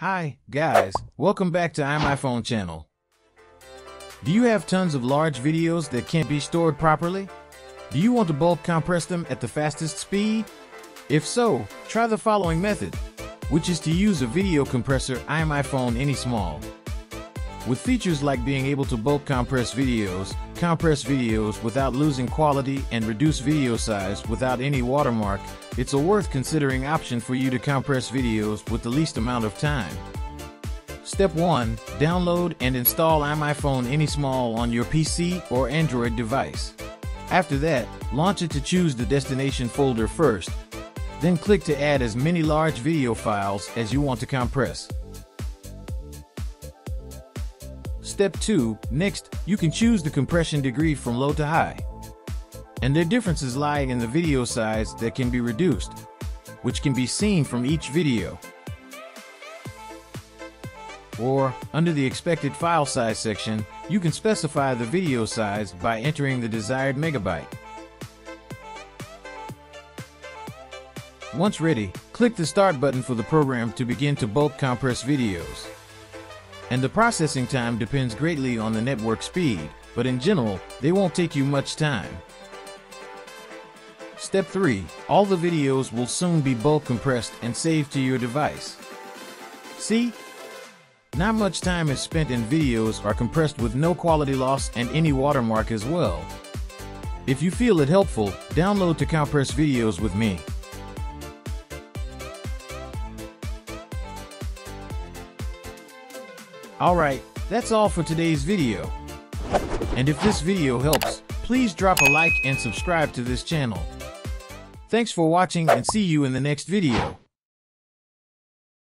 Hi, guys, welcome back to iMyFone channel. Do you have tons of large videos that can't be stored properly? Do you want to bulk compress them at the fastest speed? If so, try the following method, which is to use a video compressor iMyFone AnySmall. With features like being able to bulk compress videos without losing quality, and reduce video size without any watermark, it's a worth considering option for you to compress videos with the least amount of time. Step 1. Download and install iMyFone AnySmall on your PC or Android device. After that, launch it to choose the destination folder first, then click to add as many large video files as you want to compress. Step 2. Next, you can choose the compression degree from low to high, and their differences lie in the video size that can be reduced, which can be seen from each video, or under the expected file size section, you can specify the video size by entering the desired megabyte. Once ready, click the start button for the program to begin to bulk compress videos. And the processing time depends greatly on the network speed, but in general, they won't take you much time. Step 3. All the videos will soon be bulk compressed and saved to your device. See? Not much time is spent, and videos are compressed with no quality loss and any watermark as well. If you feel it helpful, download to compress videos with me. Alright, that's all for today's video. And if this video helps, please drop a like and subscribe to this channel. Thanks for watching, and see you in the next video.